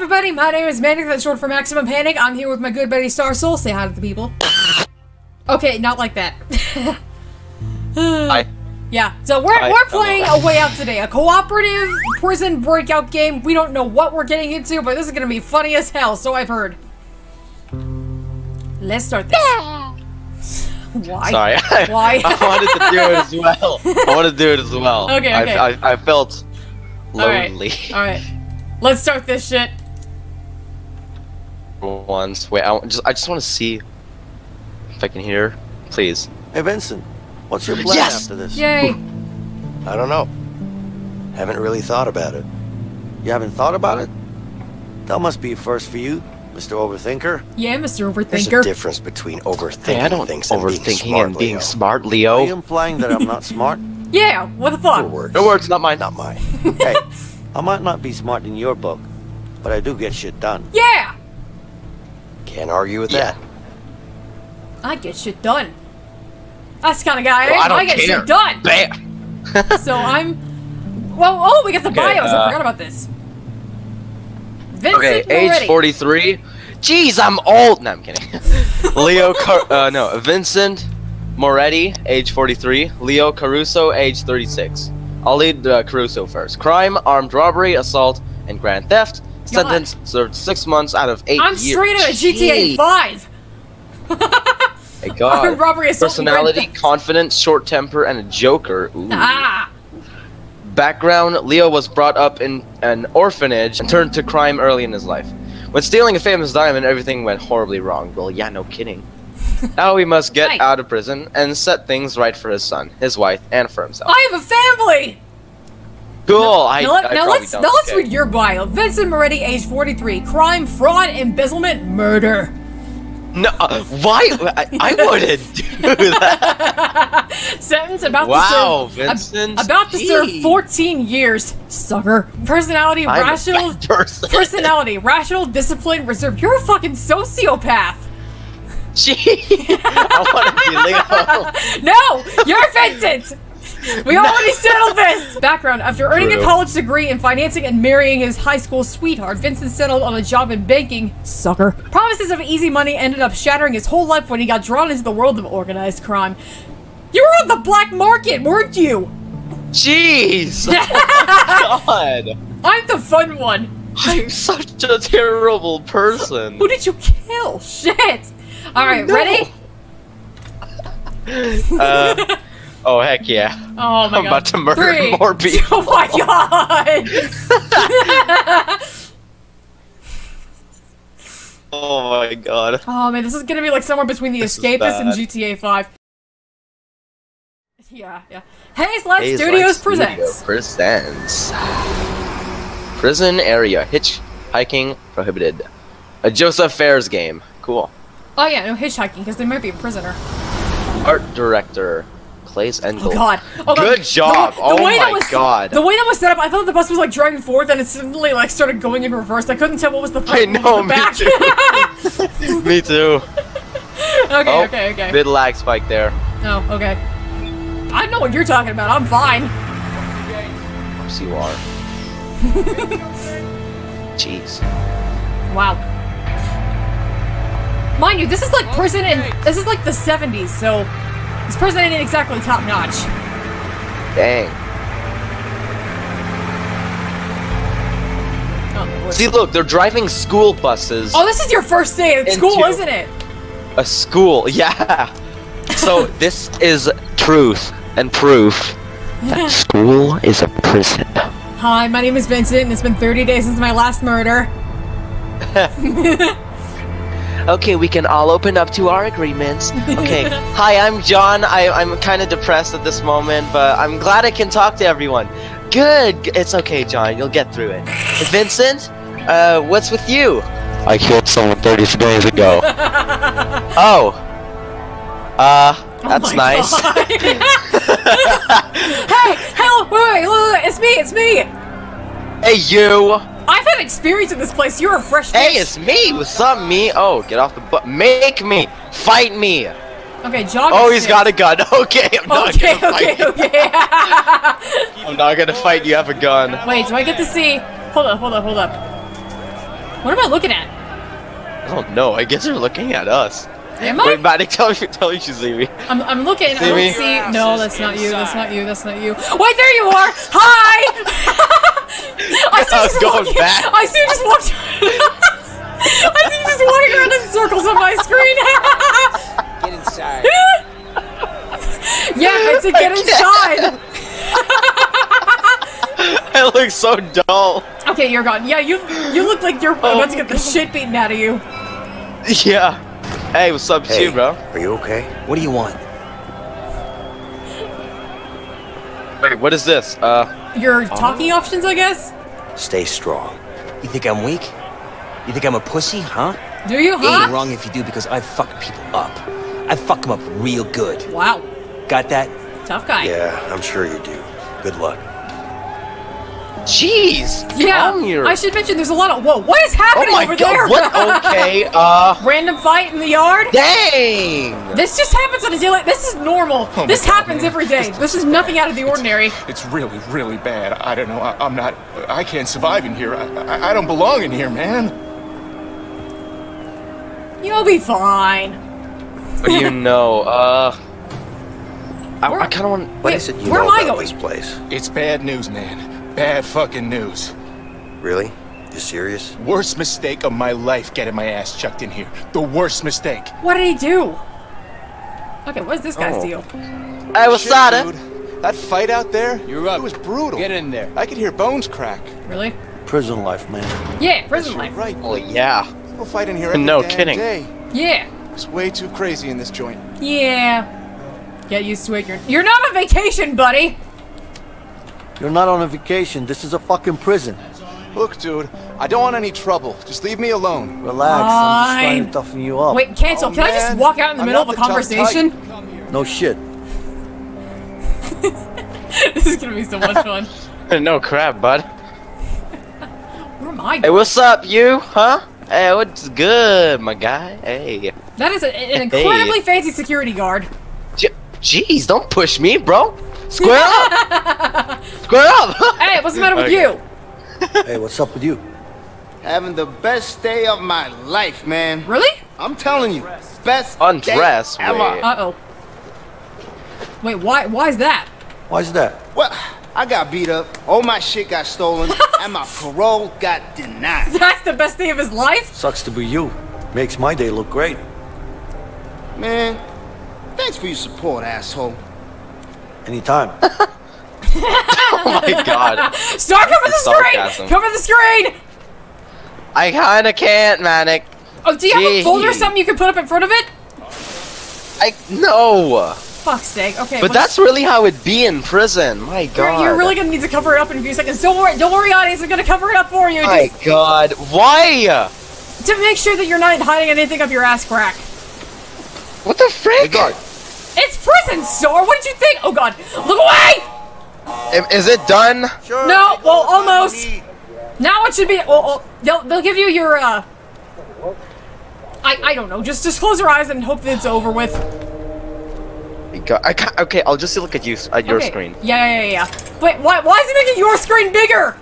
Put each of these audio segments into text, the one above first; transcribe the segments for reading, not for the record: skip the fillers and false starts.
everybody, my name is Mandic, that's short for Maximum Panic. I'm here with my good buddy Star Soul. Say hi to the people. Okay, not like that. Hi. Yeah, so we're playing A Way Out today, a cooperative prison breakout game. We don't know what we're getting into, but this is gonna be funny as hell, so I've heard. Let's start this. Why? Sorry. Why? I wanted to do it as well. Okay. I felt lonely. All right. Let's start this shit. Wait, I just want to see if I can hear. Please. Hey, Vincent. What's your plan after this? Yay. I don't know. Haven't really thought about it. You haven't thought about it? That must be a first for you, Mr. Overthinker. Yeah, Mr. Overthinker. There's a difference between overthinking things and being smart, Leo. Are you implying that I'm not smart? Yeah, what the fuck? No words, not mine. Not mine. Hey, I might not be smart in your book, but I do get shit done. Yeah! Can't argue with that. I get shit done. That's the kind of guy I am. I get shit done. Bam. So I'm... Well, oh, we got the bios. I forgot about this. Vincent Moretti. Age 43. Jeez, I'm old. No, I'm kidding. Vincent Moretti, age 43. Leo Caruso, age 36. I'll lead Caruso first. Crime, armed robbery, assault, and grand theft. Sentence served 6 months out of 8 years. I'm straight out of GTA 5. My God. Armed robbery, assault, personality, confident, short temper, and a joker. Ooh. Ah. Background: Leo was brought up in an orphanage and turned to crime early in his life. When stealing a famous diamond, everything went horribly wrong. Well, yeah, no kidding. Now he must get out of prison and set things right for his son, his wife, and for himself. I have a family! Cool, Now let's read your bio. Vincent Moretti, age 43. Crime, fraud, embezzlement, murder. No, why? I wouldn't do that. Sentence about to serve 14 years, sucker. Personality, rational, disciplined, reserved. You're a fucking sociopath. Gee, I want to be Leo. No, you're Vincent. We already settled this. Background: after earning a college degree in financing and marrying his high school sweetheart, Vincent settled on a job in banking. Sucker. Promises of easy money ended up shattering his whole life when he got drawn into the world of organized crime. You were on the black market, weren't you? Jeez. Oh God. I'm the fun one. I'm such a terrible person. Who did you kill? Shit. All right, ready? Oh, heck yeah. Oh, my God. I'm about to murder more people. Oh, my God. Oh, my God. Oh, man, this is going to be like somewhere between The Escapist and GTA 5. Yeah, yeah. Hazelight Studios presents... Prison area. Hitchhiking prohibited. A Joseph Fares game. Cool. Oh, yeah, no hitchhiking, because they might be a prisoner. Art director. Place and goal. Oh, God. Oh, good job. Oh my God. The way that was set up, I thought the bus was like driving forward, and it suddenly like started going in reverse. I couldn't tell what was the front. I know, me too. Me too. Okay, okay. Bit lag spike there. Oh, okay. I know what you're talking about. I'm fine. Of course you are. Jeez. Wow. Mind you, this is like prison, and this is like the 70s, so. This person ain't exactly top notch. Dang. See, look, they're driving school buses. Oh, this is your first day at school, isn't it? A school, yeah. So this is truth and proof that school is a prison. Hi, my name is Vincent, and it's been 30 days since my last murder. Okay, we can all open up to our agreements. Okay, hi, I'm John. I'm kind of depressed at this moment, but I'm glad I can talk to everyone. Good. It's okay, John. You'll get through it. Vincent, what's with you? I killed someone 30 days ago. Oh. That's nice. Hey, hello, wait, it's me. Hey, you. I've had experience in this place. You're a fresh face. Hey, it's me. What's up, me? Oh, get off the butt. Make me. Fight me. Okay, John. Oh, he's got a gun. Okay, I'm not going to fight you. Okay. I'm not going to fight you. Have a gun. Wait, do I get to see? Hold up. What am I looking at? I don't know. I guess they're looking at us. Am I? Wait, Mandic, tell me she's leaving. I'm looking. See I don't me? See. No, that's not you. That's not you. That's not you. Wait, there you are. Hi. I was going back. I see you just walked. I see you just walking around in circles on my screen. Get inside. Yeah, it's a get inside. I look so dull. Okay, you're gone. Yeah, you look like you're about to get the shit beaten out of you. Yeah. Hey, what's up, hey, bro? Are you okay? What do you want? Wait, what is this? Your talking options, I guess? Stay strong. You think I'm weak? You think I'm a pussy, huh? Do you, huh? Ain't wrong if you do, because I fuck people up. I fuck them up real good. Wow. Got that? Tough guy. Yeah, I'm sure you do. Good luck. Jeez! Yeah, I should mention there's a lot of— whoa, what is happening over there? Oh my god, what? Okay, random fight in the yard? Dang! This just happens on a daily— this is normal. Oh this happens every day. This is nothing out of the ordinary. It's really, really bad. I don't know, I can't survive in here. I don't belong in here, man. You'll be fine. You know, I kind of want— what is it you know about this place? It's bad news, man. Bad fucking news. Really? You serious? Worst mistake of my life, getting my ass chucked in here. The worst mistake. What did he do? Okay, what's this guy's deal? Hey, what's that? That fight out there? You're up. It was brutal. Get in there. I could hear bones crack. Really? Prison life, man. Yeah, prison life. Right. Oh yeah. We'll fight in here every day. Yeah. It's way too crazy in this joint. Yeah. Get used to it. You're not on vacation, buddy. You're not on a vacation. This is a fucking prison. Look, dude, I don't want any trouble. Just leave me alone. Relax. Fine. I'm just trying to toughen you up. Wait, cancel. Can I just walk out in the middle of a conversation? No shit. This is gonna be so much fun. No crap, bud. Where am I going? Hey, what's up, you? Huh? Hey, what's good, my guy? Hey. That is an incredibly fancy security guard. Jeez, don't push me, bro. Square up! Square up! Hey, what's the matter with you? Hey, what's up with you? Having the best day of my life, man. Really? I'm telling you, best day ever. Uh-oh. Wait, why is that? Why is that? Well, I got beat up, all my shit got stolen, and my parole got denied. That's the best day of his life? Sucks to be you. Makes my day look great. Man, thanks for your support, asshole. Anytime. Oh my god. Start covering the screen! Cover the screen! I kinda can't, Mandic. Oh, do you have a folder or something you can put up in front of it? No! Fuck's sake, okay. But that's really how it'd be in prison, my god. You're really gonna need to cover it up in a few seconds. Don't worry, audience, I'm gonna cover it up for you. My god, why? To make sure that you're not hiding anything up your ass crack. What the frick? It's prison, sir! What did you think? Oh god, look away! Is it done? Sure, no, well, almost. Now it should be. Well, they'll give you your. I don't know. Just close your eyes and hope that it's over with. I can't. Okay, I'll just look at you at your screen. Yeah. Wait, why is it making your screen bigger?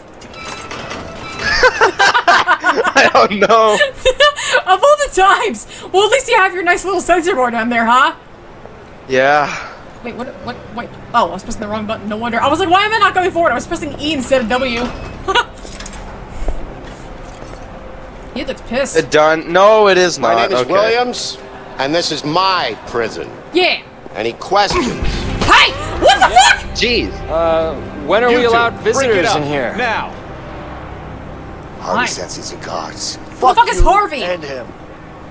I don't know. Of all the times. Well, at least you have your nice little sensor board on there, huh? Yeah. Wait, what, wait. Oh, I was pressing the wrong button, no wonder. I was like, why am I not going forward? I was pressing E instead of W. He looks pissed. It done. No, it is not. My name is Williams, and this is my prison. Yeah. Any questions? Hey! What the fuck? Jeez. When are we allowed visitors in here? Now. Harvey sends these guards. Who the fuck is Harvey? And him.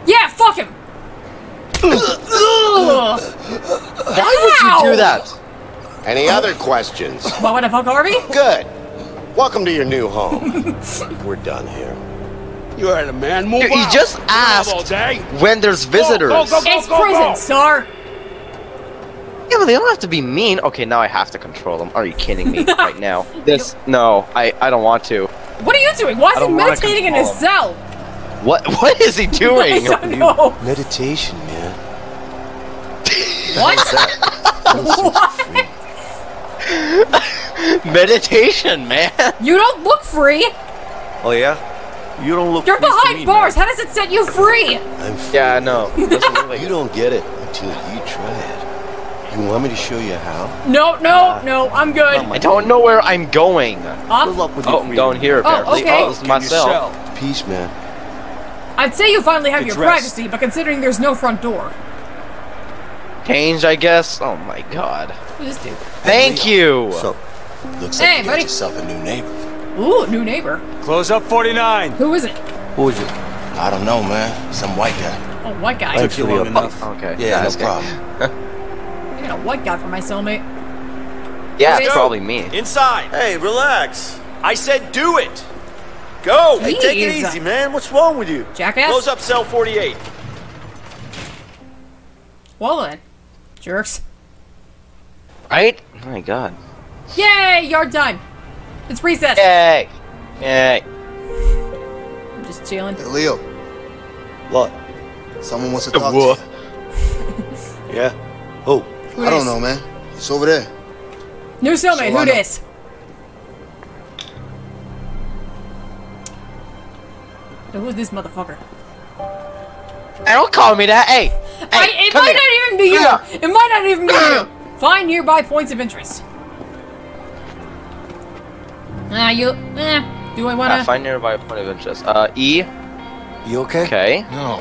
Yeah, fuck him. Why would you do that? Any other questions? What would I fuck Harvey? Good. Welcome to your new home. We're done here. You heard a man. Move he just asked when there's visitors. Go, it's prison, sir. Yeah, but they don't have to be mean. Okay, now I have to control them. Are you kidding me right now? This I don't want to. What are you doing? Why is he meditating in his cell? What is he doing? I don't know. Meditation, man. What? What? Meditation, man. You don't look free. Oh yeah? You don't look. You're behind me, bars. Man. How does it set you free? I'm free. Yeah, I know. Like you don't get it until you try it. You want me to show you how? No, no, no. I'm good. I don't know where I'm going. Good luck with I'm going here. Apparently. Oh, okay. Oh, it's myself. Peace, man. I'd say you finally have your privacy, but considering there's no front door. Changed, I guess. Oh my God. This dude. Thank you. So, looks like you got yourself a new neighbor. Ooh, new neighbor. Close up 49. Who is it? Who is it? I don't know, man. Some white guy. Oh, white guy. Took you long enough. Okay. Yeah, no problem. I got a white guy for my cellmate. Yeah, it's probably me. Inside. Hey, relax. I said do it. Go. Hey, take it easy, man. What's wrong with you? Jackass. Close up cell 48. Well then. Jerks. Right? Oh my God. Yay! Yard time. It's recess. Yay! Yay! I'm just chilling. Hey, Leo. What? Someone wants to talk to you. Yeah. Who? I don't know, man. It's over there. New cellmate. Who this? Who's this motherfucker? Hey, don't call me that. Hey. Hey, it might not even be you. It might not even be you. Find nearby points of interest. Do I wanna find nearby point of interest? E. You okay? Okay. No,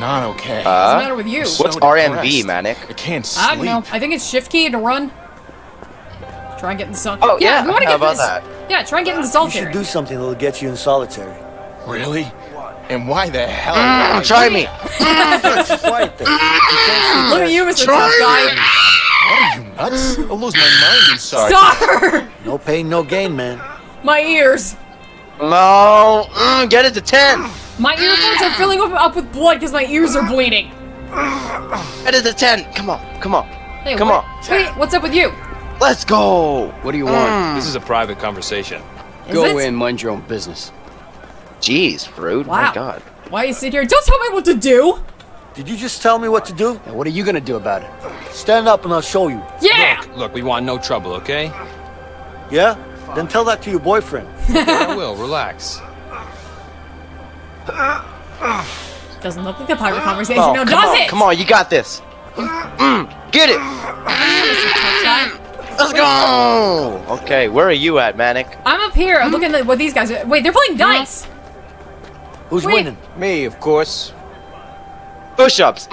not okay. What's the matter with you? What's RMB, Manic? I can't sleep. I don't know. I think it's shift key to run. Try and get in the sun. Oh yeah. How about that? Yeah, try and get in the solitary. You should do something that'll get you in solitary. Really? And why the hell? Try me. Look at you, Mr. Tough Guy. What are you, nuts? I'll lose my mind inside. Star! No pain, no gain, man. My ears. No. Get it to 10. My earphones are filling up with blood because my ears are bleeding. Get it to 10. Come on. Come on. Hey, come on. Wait, what's up with you? Let's go. What do you want? This is a private conversation. Go in, mind your own business. Jeez, rude. Wow. My God. Why you sit here? Don't tell me what to do. Did you just tell me what to do? Now, what are you gonna do about it? Stand up and I'll show you. Yeah! Look, we want no trouble, okay? Yeah? Fine. Then tell that to your boyfriend. I will, relax. Doesn't look like the pirate conversation, no, does it? Come on, you got this. Get it! Let's go! Okay, where are you at, Manic? I'm up here, I'm looking at what these guys are. Wait, they're playing dice! Who's winning? Me, of course. Push-ups.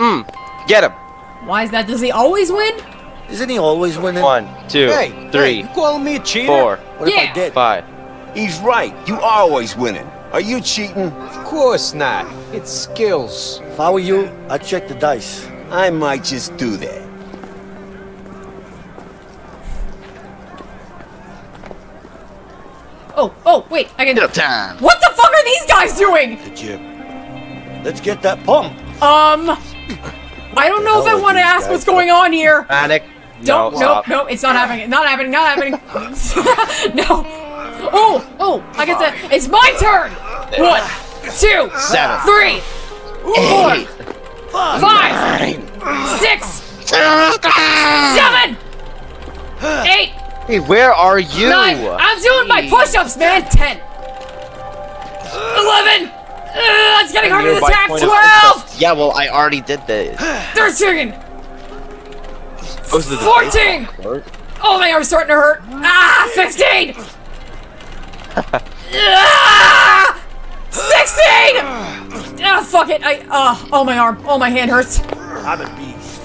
Get him. Why is that? Does he always win? Isn't he always winning? 1, 2, 3. You calling me a cheater? 4. What if I did? 5. He's right. You are always winning. Are you cheating? Of course not. It's skills. If I were you, I'd check the dice. I might just do that. Oh, oh, wait. I can do time. What the fuck are these guys doing? Did you... Let's get that pump. I don't know if I want to ask what's going on here. Manic. Don't. No, no, it's not happening. Not happening. Not happening. No. Oh, oh. I get to. It's my turn. 1, 2, 7, 3, 4, 5, 6, 7, 8. Hey, where are you? 9. I'm doing my push-ups, man. 10. 11. It's getting harder to attack. 12! Yeah, well, I already did this. 13! 14! Oh, my arm's starting to hurt. 15! 16! Ah, fuck it. Oh, my arm. Oh, my hand hurts. I'm a beast.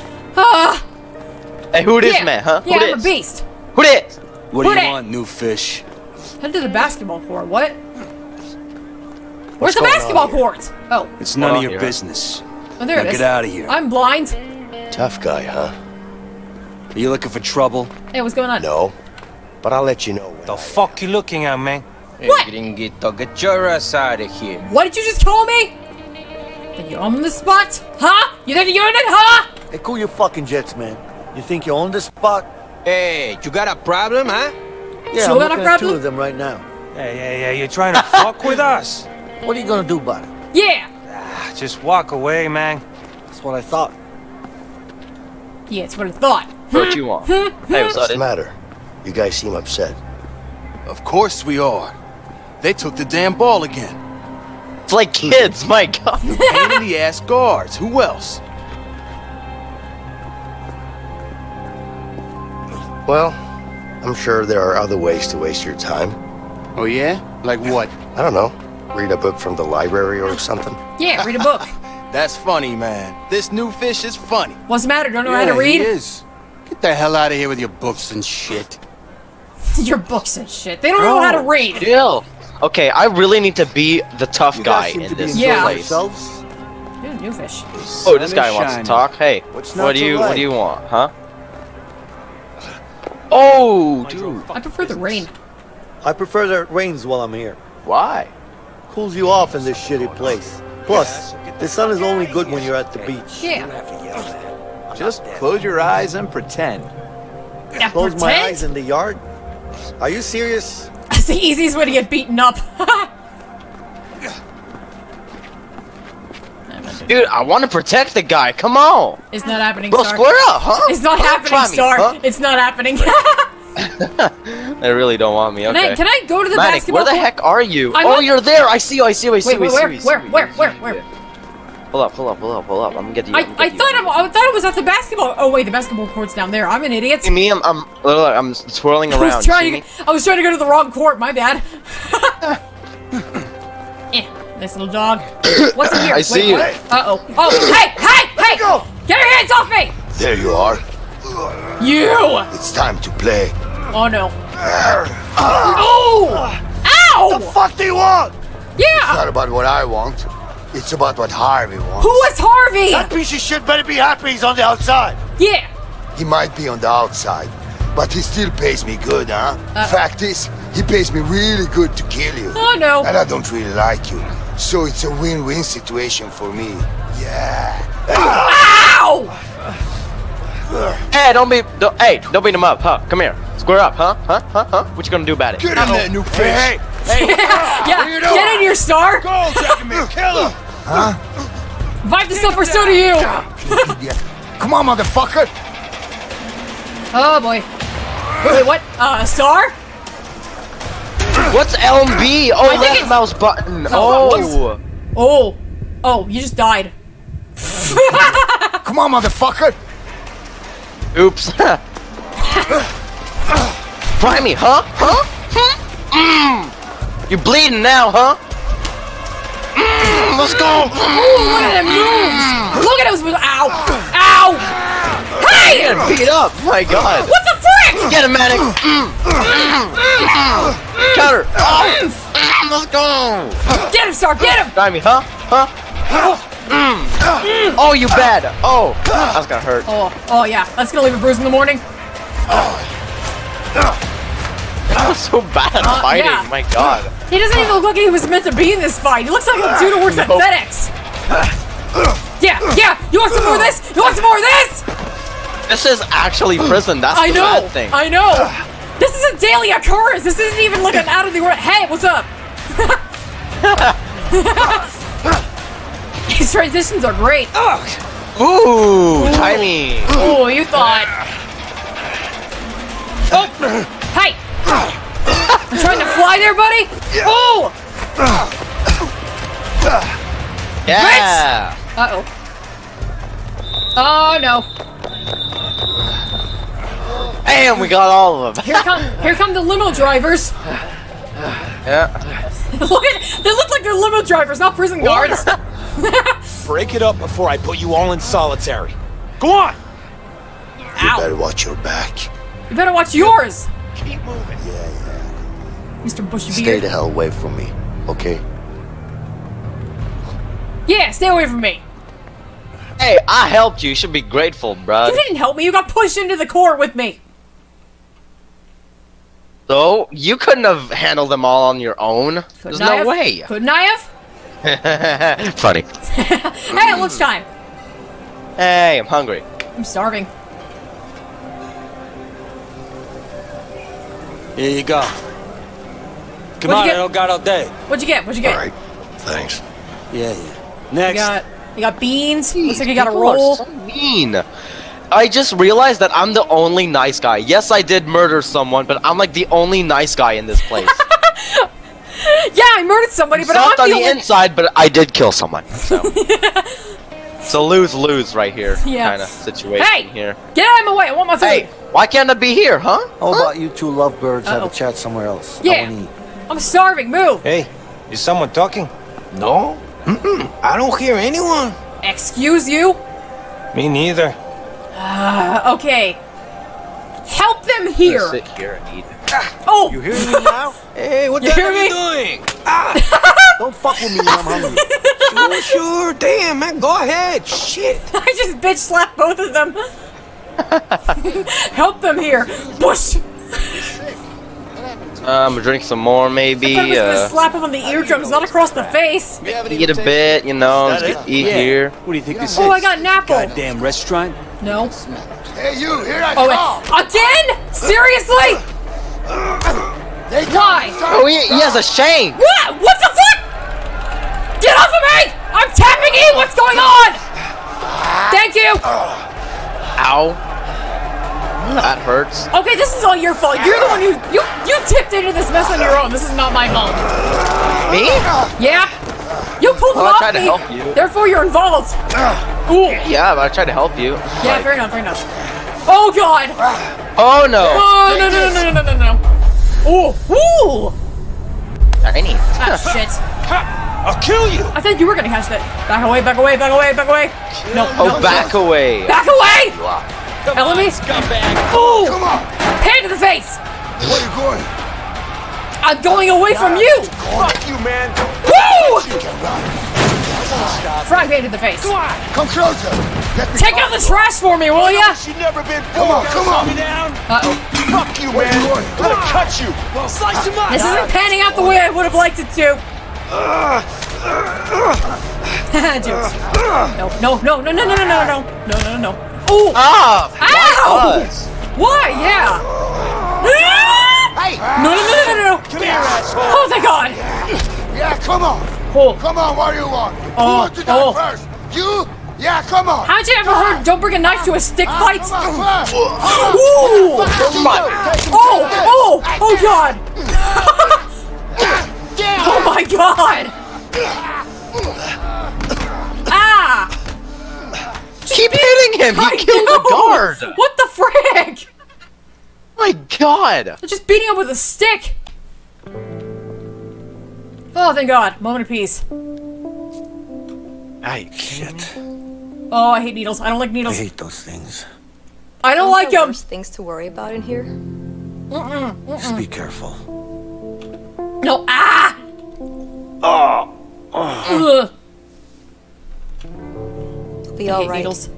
Hey, who this man, huh? Yeah, I'm a beast. Who this? What do you want, new fish? Head to the basketball court. What? Where's the basketball court? Oh. It's none of your business. Oh, there it is. Get out of here. I'm blind. Tough guy, huh? Are you looking for trouble? Hey, what's going on? No. But I'll let you know. What the fuck you looking at, man? What? Get your ass out of here. What did you just call me? Think you own the spot? Huh? You think you own it, huh? Hey, cool your fucking jets, man. You think you own the spot? Hey, you got a problem, huh? Yeah, I'm looking at 2 of them right now. Hey, hey, hey, you're trying to fuck with us? What are you gonna do about it? Yeah! Just walk away, man. That's what I thought. Yeah, it's what I thought. What you want? Hey, what's the matter? You guys seem upset. Of course we are. They took the damn ball again. like kids, my God. You pain in the ass guards. Who else? Well, I'm sure there are other ways to waste your time. Oh yeah? Like what? I don't know. Read a book from the library or something. Yeah, read a book. That's funny, man. This new fish is funny. What's the matter? Don't know how to read? He is. Get the hell out of here with your books and shit. Your books and shit. They don't know how to read. Chill. Okay, I really need to be the tough guy in this place. Yeah, new fish. Oh, this guy wants to talk. Hey, what do you want, huh? Oh, dude. I prefer the rain. I prefer that it rains while I'm here. Why? Cools you off in this shitty place. Plus, the sun is only good when you're at the beach. Yeah. Just close your eyes and pretend. Yeah, close my eyes in the yard? Are you serious? That's the easiest way to get beaten up. Dude, I want to protect the guy. Come on. It's not happening, Star. Bro, square up, huh? It's not happening, Star. Huh? It's not happening. They really don't want me. Okay. Can I go to the basketball? Where the heck are you? Oh, you're there. I see you. I see you. I see you. Where? Pull up. I'm getting you. I thought it was at the basketball. Oh wait, the basketball court's down there. I'm an idiot. See me? I'm swirling around. I was trying to go to the wrong court. My bad. Nice little dog. What's in here? I see you. Uh-oh. Oh, hey! Go. Get your hands off me! There you are. You! It's time to play. Oh no. Oh! Ow! What the fuck do you want? Yeah! It's not about what I want. It's about what Harvey wants. Who is Harvey? That piece of shit better be happy he's on the outside. Yeah. He might be on the outside, but he still pays me good, huh? Fact is, he pays me really good to kill you. Oh, no. And I don't really like you. So it's a win-win situation for me. Yeah. Ow! Hey, don't beat him up, huh? Come here. Square up, huh? What you gonna do about it? Get in there, new fish. Hey. What are you doing? Get in here, Star. Go, take me. Kill him. Huh? Vibe the stuff, or so do you. Come on, motherfucker. Oh, boy. Wait, what? Star? What's LB? Oh, left mouse button. Oh. Oh. Oh, you just died. Come on, motherfucker. Oops. Try me, huh? You bleeding now, huh? Let's go. Ooh, look at him moves. Look at him. Ow. Ow. Hey! You're getting beat up. My God. What the frick? Get him, Mandic. Counter. Let's go. Get him, Star. Get him. Try me, huh? Oh, you bad. Oh, that's gonna hurt. Oh, yeah. That's gonna leave a bruise in the morning. That was so bad at fighting. Yeah. My God. He doesn't even look like he was meant to be in this fight. He looks like a dude who works at FedEx. Yeah. You want some more of this? You want some more of this? This is actually prison. That's the bad thing. I know. This is a daily occurrence. This isn't even like an out of the world. Hey, what's up? These transitions are great. Ooh, tiny. Ooh, you thought. Oh, hey! I'm trying to fly there, buddy. Ooh. Yeah. Uh-oh. Oh no. Damn, we got all of them. Here come the limo drivers. Yeah. They look like they're limo drivers, not prison guards. Break it up before I put you all in solitary. Go on! You better watch your back. You better watch yours! Keep moving. Yeah. Mr. Bushy Beard. Stay the hell away from me, okay? Yeah, stay away from me. Hey, I helped you. You should be grateful, bro. You didn't help me. You got pushed into the court with me. So, you couldn't have handled them all on your own? There's no way. Couldn't I have? Funny. Hey, it looks time. Hey, I'm hungry. I'm starving. Here you go. Come on, I don't got all day. What'd you get? All right, thanks. Yeah. Next. You got beans. Jeez, looks like you got a roll. So mean. I just realized that I'm the only nice guy. Yes, I did murder someone, but I'm like the only nice guy in this place. Yeah, I murdered somebody, but I'm not the inside, but I did kill someone. So it's a lose-lose right here, kind of situation here. Get out of my way! I want my food. Hey, why can't I be here, huh? How about you two lovebirds have a chat somewhere else? Yeah, I'm starving. Move. Hey, is someone talking? No. I don't hear anyone. Excuse you? Me neither. Okay. Help them here. Just sit here and eat. Oh! You hear me now? Hey, what the hell are you doing? Ah! Don't fuck with me, I'm hungry. Sure, sure. Damn, man, go ahead. Shit. I just bitch slapped both of them. Help them here. Bush. Drink some more, maybe. I was gonna slap him on the eardrums, not across the face. Eat a bit, you know. Eat here. What do you think this is? Oh, I got an apple. Goddamn restaurant. No. Hey, you. Here I come. Again? Seriously? Why? Oh, he has a shame. What? What the fuck? Get off of me! I'm tapping E. What's going on? Thank you. Ow. That hurts. Okay, this is all your fault. You're the one who you tipped into this mess on your own. This is not my fault. Me? Yeah. You pulled me off. I tried to help you. Therefore, you're involved. Ooh. Yeah, but I tried to help you. Yeah, fair enough. Fair enough. Oh God. Oh no. Oh no no no no no no no. Ooh. Ooh. Tiny. Ah shit. I'll kill you. I thought you were gonna catch that. Back away. Back away. Back away. Back away. No. Oh, back away. Back away. Enemy? Ooh! Come on! Hand to the face! Where are you going? I'm going away from you! Fuck you, man! Woo! Frog hand to the face! Come on! Come closer! Take out the trash for me, will ya? She's never been born! Come on! Uh-oh. Fuck you, man! I'm gonna cut you! Slice him up! This isn't panning out the way I would have liked it to! No, no, no, no, no, no, no, no, no, no, no. Ooh! Ah! Ow! What? Yeah! Hey! No, no, no, no, no, no! Come here, asshole! Oh, thank God! Yeah, come on! Oh. Come on, what do you want? Who wants to die first? You? Yeah, come on! Haven't you ever heard don't bring a knife to a stick fight? Come on, ooh! Come on! Oh! Oh! Oh, God! Oh, my God! Ah! Keep hitting him! He killed the guard! What the frick? My God! They're just beating him with a stick! Oh, thank God. Moment of peace. I shit. Oh, I hate needles. I don't like needles. I hate those things. I don't like them! There's things to worry about in here. Just be careful. No, ah! Oh! Ugh. Be all right. Needles.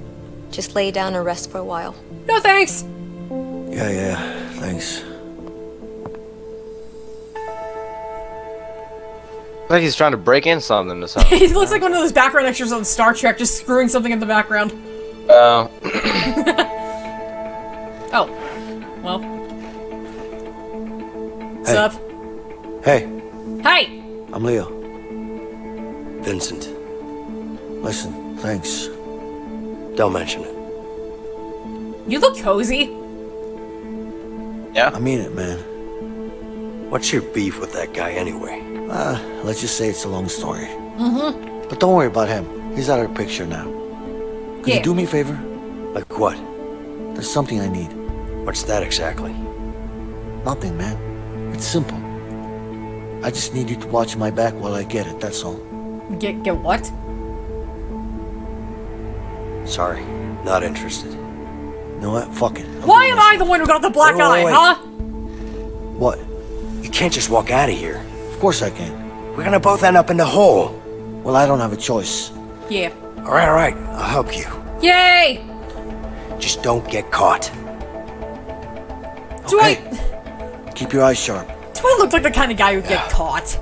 Just lay down and rest for a while. No thanks. Yeah, yeah, thanks. Like he's trying to break in something to something. He looks like one of those background extras on Star Trek, just screwing something in the background. Oh. Oh. Well. What's up? Hey. Hey. I'm Leo. Vincent. Listen, thanks. Don't mention it. You look cozy. Yeah. I mean it, man. What's your beef with that guy anyway? Let's just say it's a long story. Mm-hmm. But don't worry about him. He's out of the picture now. Could you do me a favor? Like what? There's something I need. What's that exactly? Nothing, man. It's simple. I just need you to watch my back while I get it, that's all. Get what? Sorry, not interested. You know what? Fuck it. Why am I the one who got the black eye, huh? What? You can't just walk out of here. Of course I can. We're gonna both end up in the hole. Well, I don't have a choice. Yeah. Alright, alright. I'll help you. Yay! Just don't get caught. Do I... Keep your eyes sharp. Do I look like the kind of guy who'd get caught?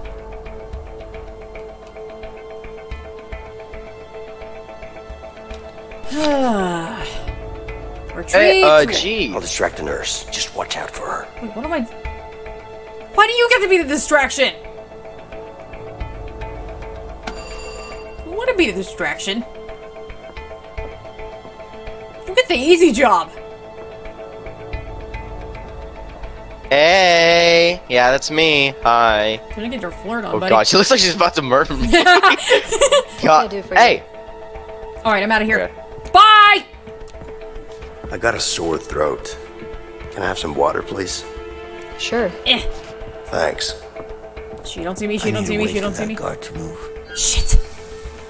Retreat. Hey, gee. I'll distract the nurse. Just watch out for her. Wait, what am I? Why do you get to be the distraction? You want to be the distraction? You get the easy job. Hey! Yeah, that's me. Hi. I'm gonna get your flirt on, buddy. Oh god, she looks like she's about to murder me. God. Hey! Alright, I'm out of here. Okay. Bye! I got a sore throat. Can I have some water, please? Sure. Eh. Thanks. She don't see me, she don't see me, she don't see me. I need to wait for that guard to move. Shit!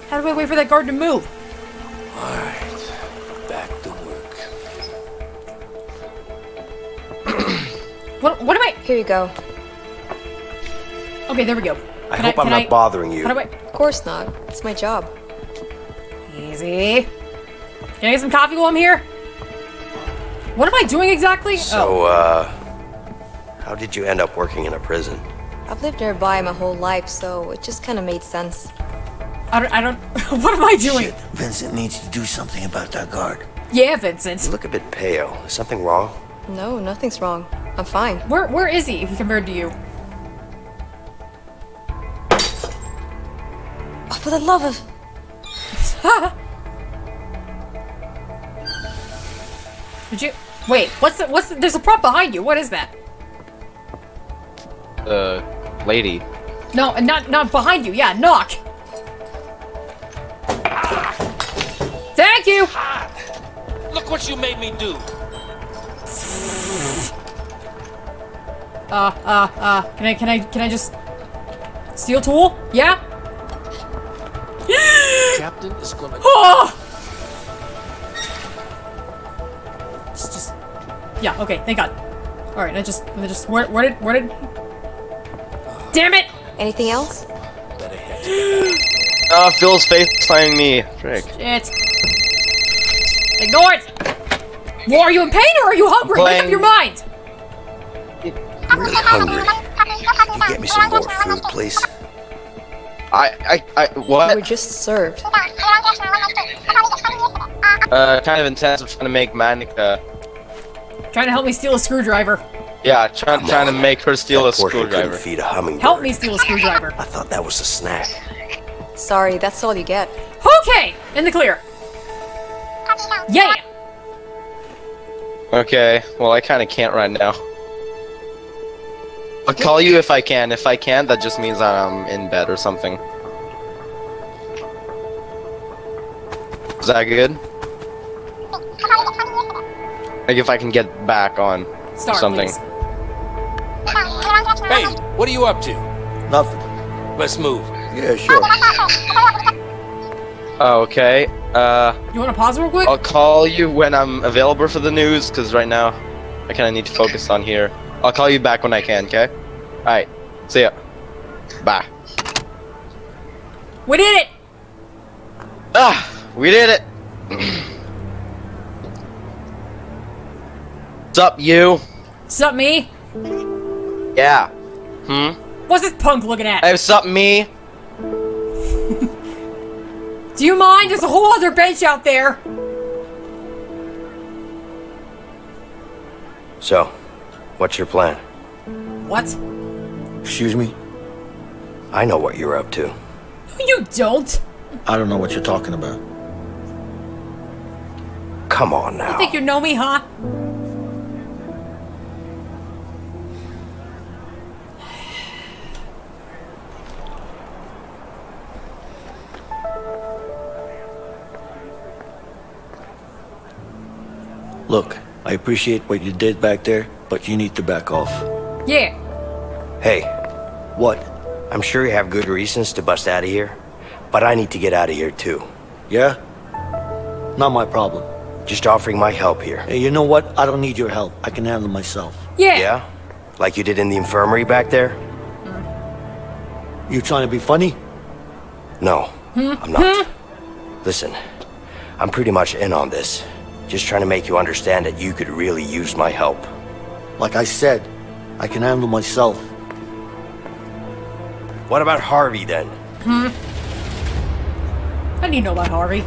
How do I wait for that guard to move? Alright, back to work. What am I? Here you go. Okay, there we go. I hope I'm not bothering you. How do I? Of course not. It's my job. Easy. Can I get some coffee while I'm here? What am I doing exactly? So, how did you end up working in a prison? I've lived nearby my whole life, so it just kind of made sense. I don't. What am I doing? Shit. Vincent needs to do something about that guard. Yeah, Vincent. You look a bit pale. Is something wrong? No, nothing's wrong. I'm fine. Where is he compared to you? Oh, for the love of... Did you... Wait, what's the... There's a prop behind you. What is that? Lady. No, not behind you. Yeah, knock. Thank you! Hot. Look what you made me do. Can I just steal tool? Yeah? Captain is gonna... Oh! It's just... Yeah, okay, thank God. Alright, I just where did... Damn it! Anything else? Phil's FaceTiming me. Frick. Shit. Ignore it! Well, are you in pain or are you hungry? Make up your mind! I'm really hungry. Can you get me some more food, please? What? We were just served. Kind of intense. I'm trying to make Mandic, trying to help me steal a screwdriver. Yeah, trying to make her steal a screwdriver. Feed a hummingbird. Help me steal a screwdriver. I thought that was a snack. Sorry, that's all you get. Okay, in the clear. Yeah. Okay, well, I kind of can't right now. I'll call you if I can. If I can't, that just means I'm in bed or something. Is that good? Like if I can get back on Star, something. Please. Hey, what are you up to? Nothing. Let's move. Yeah, sure. Okay. You want to pause real quick? I'll call you when I'm available for the news, because right now I kind of need to focus on here. I'll call you back when I can, okay? Alright, see ya. Bye. We did it! Ah, we did it! What's up, you? What's up, me? Yeah. Hmm? What's this punk looking at? Hey, what's up, me? Do you mind? There's a whole other bench out there! So... What's your plan? What? Excuse me? I know what you're up to. No, you don't! I don't know what you're talking about. Come on now. You think you know me, huh? Look, I appreciate what you did back there. But you need to back off. Yeah. Hey, what? I'm sure you have good reasons to bust out of here, but I need to get out of here too. Yeah? Not my problem. Just offering my help here. Hey, you know what? I don't need your help. I can handle myself. Yeah. Yeah? Like you did in the infirmary back there? Mm. You trying to be funny? No, I'm not. Listen, I'm pretty much in on this. Just trying to make you understand that you could really use my help. Like I said, I can handle myself. What about Harvey, then? How do you know about Harvey?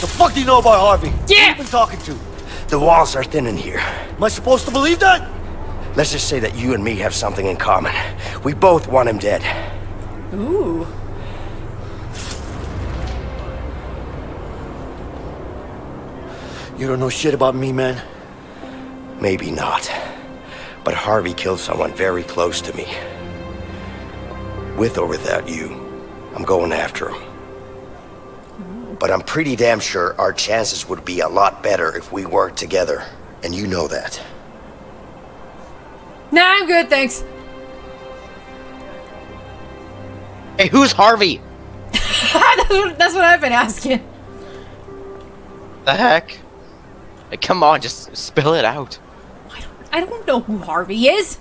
The fuck do you know about Harvey? Yeah! Who you been talking to? The walls are thin in here. Am I supposed to believe that? Let's just say that you and me have something in common. We both want him dead. Ooh. You don't know shit about me, man. Maybe not. But Harvey killed someone very close to me. With or without you, I'm going after him. But I'm pretty damn sure our chances would be a lot better if we worked together. And you know that. Nah, I'm good, thanks. Hey, who's Harvey? That's what I've been asking. The heck? Like, come on, just spill it out. I don't know who Harvey is.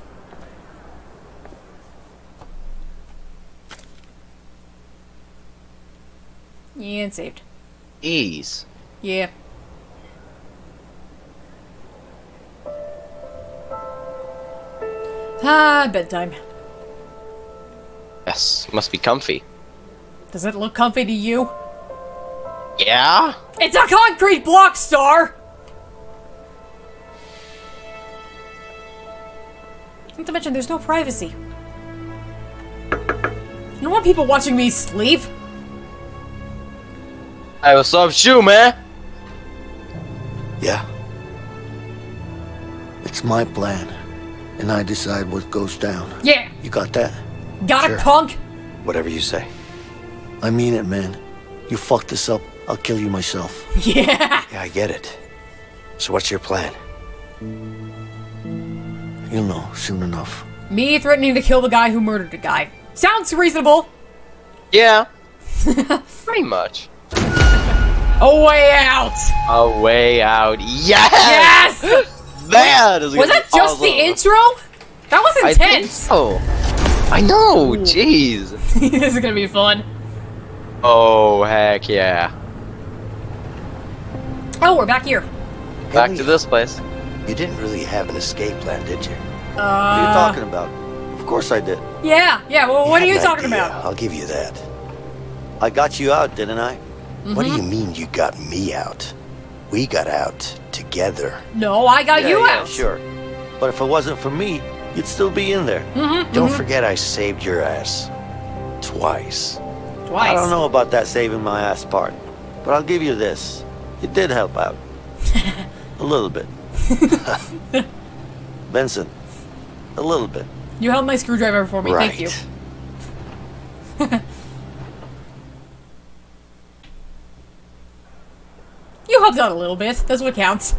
Yeah, it's saved. Ease. Yeah. Ah, bedtime. Yes, must be comfy. Does it look comfy to you? Yeah? It's a concrete block, Star! Not to mention, there's no privacy. I don't want people watching me sleep. Hey, what's up, Shoe, man? Yeah. It's my plan, and I decide what goes down. Yeah. You got that? Got it, punk? Whatever you say. I mean it, man. You fuck this up, I'll kill you myself. Yeah. Yeah, I get it. So what's your plan? You'll know soon enough. Me threatening to kill the guy who murdered the guy. Sounds reasonable. Yeah. Pretty much. A Way Out. A Way Out. Yes. Yes. That is. Was that just the intro? That was intense. I think so. I know. Ooh. Jeez. This is gonna be fun. Oh heck yeah. Oh, we're back here. Back to this place. You didn't really have an escape plan, did you? What are you talking about? Of course I did. Yeah, yeah, well, what are you talking about? I'll give you that. I got you out, didn't I? Mm-hmm. What do you mean you got me out? We got out together. No, I got you out. Sure. But if it wasn't for me, you'd still be in there. Mm-hmm, don't forget I saved your ass. Twice. Twice? I don't know about that saving my ass part, but I'll give you this. It did help out. A little bit. Benson, a little bit. You held my screwdriver for me, right. Thank you. You helped out a little bit, that's what counts.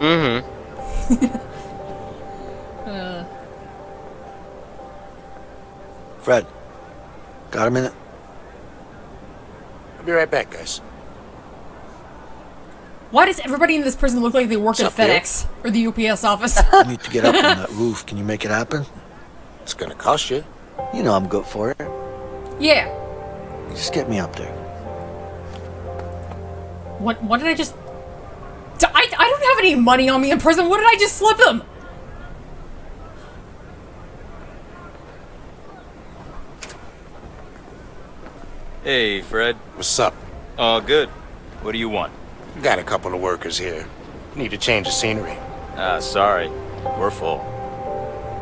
Mm-hmm. Fred, got a minute? I'll be right back, guys. Why does everybody in this prison look like they work at FedEx or the UPS office? You need to get up on that roof. Can you make it happen? It's gonna cost you. You know I'm good for it. Yeah. Just get me up there. What did I just... I don't have any money on me in prison. What did I just slip him? Hey, Fred. What's up? Good. What do you want? Got a couple of workers here. Need to change the scenery. Sorry. We're full.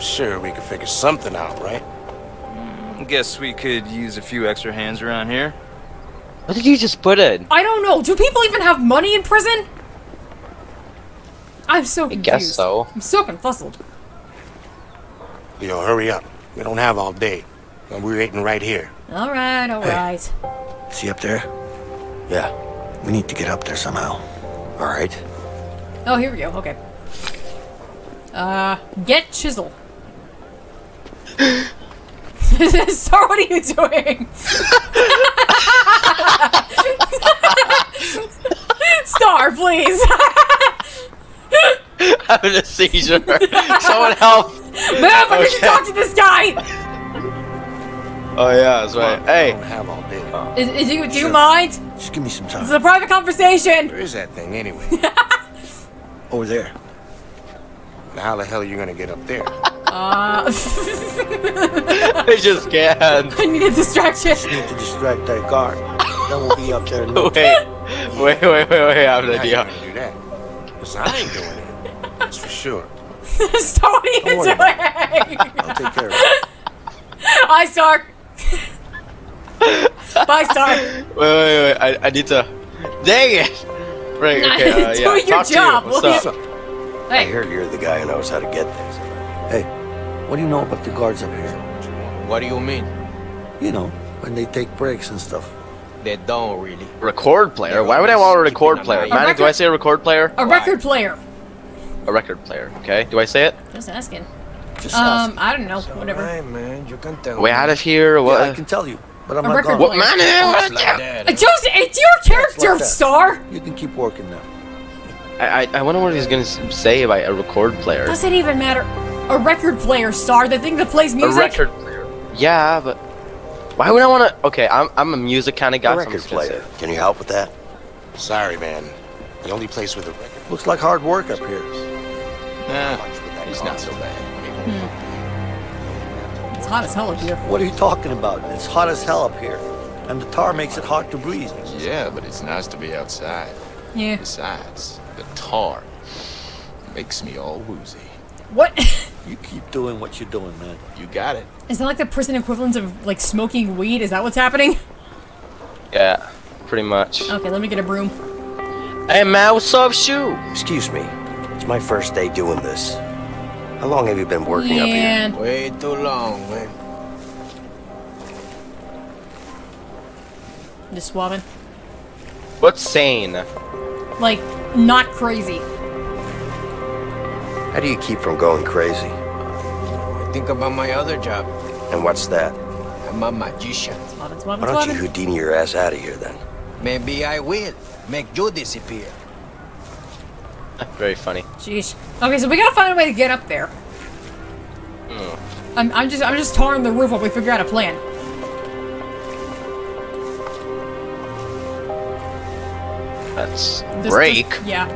Sure, we could figure something out, right? Guess we could use a few extra hands around here. What did you just put in? I don't know. Do people even have money in prison? I'm so confused. I guess so. I'm so confuzzled. Yo, hurry up. We don't have all day. And we're waiting right here. Alright, alright. Hey. See up there? Yeah. We need to get up there somehow. Alright. Oh, here we go. Okay. Get chisel. Star, what are you doing? Star, please. I'm in a seizure. Someone help. Man, I need to talk to this guy. Oh, yeah, that's right. Hey. I don't have all day. Do you mind? Just give me some time. This is a private conversation. Where is that thing anyway? Over there. Now how the hell are you gonna get up there? I just can't. I need a distraction. Just need to distract that guard. Then we'll be up there. Wait. I have an idea. How you gonna do that? Because I ain't doing it. That's for sure. Star, what are you doing? I'll take care of it. Hi, Star. Bye, Star. Wait. I need to... Dang it! Right, okay, do your job, will you? Hey. I heard you're the guy who knows how to get things. Hey, what do you know about the guards up here? What do you mean? You know, when they take breaks and stuff. They don't really. Record player? Why would I want a record player? Mandic, do I say a record player? A record player. A record player, okay. Do I say it? Just asking. Just asking. I don't know, so whatever. Right, man. You can tell way out of here, what? Yeah, I can tell you, but I'm not going. What, man? Joseph, it's your character, like Star! You can keep working now. I wonder what he's gonna say about a record player. Doesn't even matter. A record player, Star, the thing that plays music. A record player. Yeah, but why would I want to? Okay, I'm a music kind of guy. A record player. Can you help with that? Sorry, man. The only place with a record. Looks like hard work up here. Nah, it's not so bad. It's hot as hell up here. What are you talking about? It's hot as hell up here, and the tar makes it hard to breathe. Yeah, but it's nice to be outside. Yeah. Besides, the tar makes me all woozy. What? You keep doing what you're doing, man. You got it. Is that like the prison equivalent of like smoking weed? Is that what's happening? Yeah, pretty much. Okay, let me get a broom. Hey, man, what's up, shoe? Excuse me. It's my first day doing this. How long have you been working up here? Way too long, man. Just swabbing. What's sane? Like, not crazy. How do you keep from going crazy? I think about my other job. And what's that? I'm a magician. Why don't you Houdini your ass out of here, then? Maybe I will. Make you disappear. Very funny. Jeez. Okay, so we gotta find a way to get up there. Mm. I'm just tarring the roof while we figure out a plan. That's break. Yeah.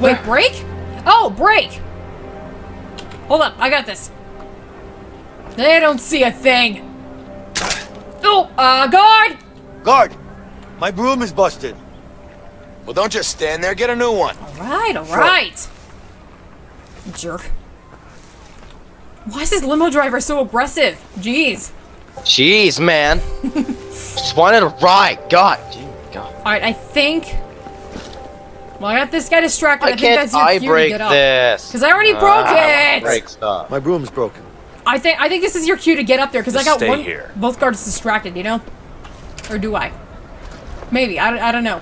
Wait, break? Oh, break! Hold up, I got this. They don't see a thing. Oh, guard! Guard! My broom is busted. Well, don't just stand there, get a new one. Alright, alright. Sure. Jerk. Why is this limo driver so aggressive? Jeez. Jeez, man. Just wanted a ride. God. God. Alright, I think... Well, I got this guy distracted. I think that's your cue to get up. Because I already broke it. Break stuff. My broom's broken. I think this is your cue to get up there because I got one. Here. Both guards distracted, you know, or do I? Maybe I don't know.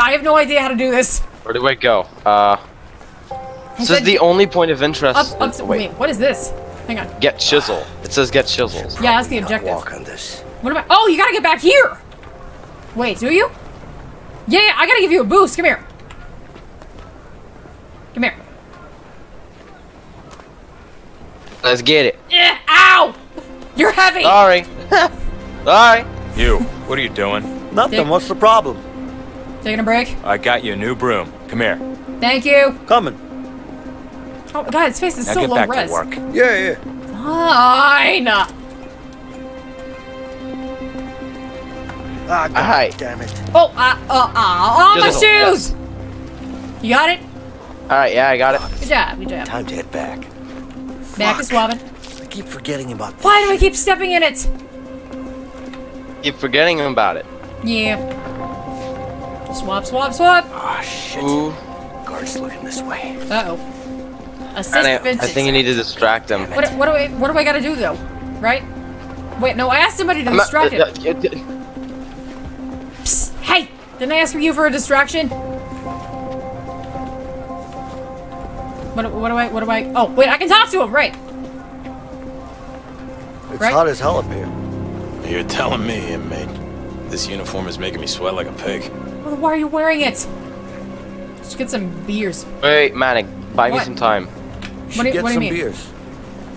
I have no idea how to do this. Where do I go? This is the only point of interest. Wait, what is this? Hang on. Get chisel. It says get chisel. Yeah, that's the objective. Walk on this. What about? Oh, you gotta get back here. Wait, do you? Yeah, I gotta give you a boost. Come here. Come here. Let's get it. Yeah, ow! You're heavy. Sorry. Sorry. You, what are you doing? Nothing. What's the problem? Taking a break? I got you a new broom. Come here. Thank you. Coming. Oh, God, his face is so low res. Now get back to work. Yeah, yeah. Fine. Ah, damn it. Oh, my shoes! Yes. You got it? Alright, yeah, I got it. Good job, good job. Time to head back. Back to swabbing. I keep forgetting about this. Why do I keep stepping in it? Keep forgetting about it. Yeah. Swab, swab, swab. Ah, shit. Ooh. Guard's looking this way. Uh-oh. Assist Vincent. I think you need to distract him. What do I gotta do, though? Right? Wait, no, I asked somebody to distract him. Hey! Didn't I ask you for a distraction? What do I... Oh, wait, I can talk to him, right? It's hot as hell up here. You're telling me, inmate. This uniform is making me sweat like a pig. Well, why are you wearing it? Let's get some beers. Wait, Manic, buy me some time. What do you mean? Beers.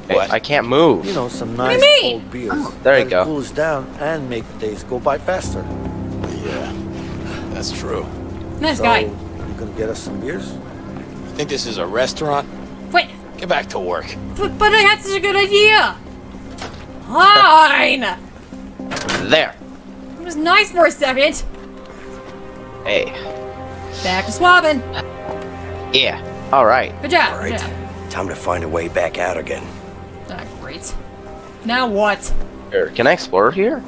Hey, what? I can't move. You know, some nice cold beers. Oh, there you go. It cools down and make the days go by faster. Yeah, that's true. Nice guy. You gonna get us some beers? You think this is a restaurant? Wait. Get back to work. But I had such a good idea. Fine. There. It was nice for a second. Hey. Back to swabbing. Yeah. All right. Good job. All right. Time to find a way back out again. Great. Now what? Here, can I explore here?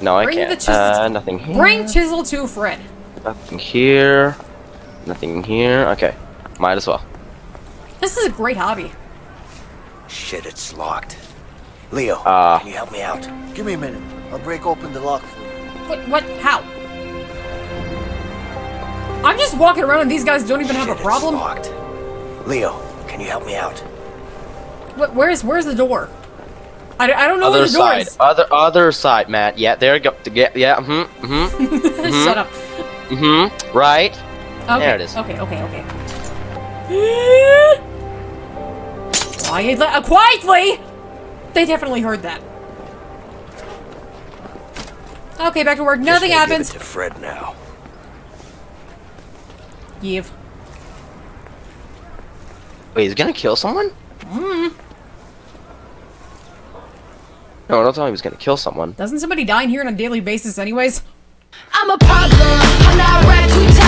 No, I can't. Nothing here. Bring chisel to Fred. Nothing here. Nothing here. Okay. Might as well. This is a great hobby. Shit, it's locked. Leo, can you help me out? Give me a minute. I'll break open the lock for you. What? How? I'm just walking around and these guys don't even have a problem. It's locked. Leo, can you help me out? What? Where's the door? I don't know where the door is. Other side, Matt. Yeah, there you go. Yeah, Shut up. Right. Okay. There it is. Okay. Quietly. Quietly! They definitely heard that. Okay, back to work. Nothing happens. Give it to Fred now. Give. Wait, he's gonna kill someone? Mm. No, don't tell me he's gonna kill someone. Doesn't somebody die in here on a daily basis anyways? I'm a problem. I'm not right to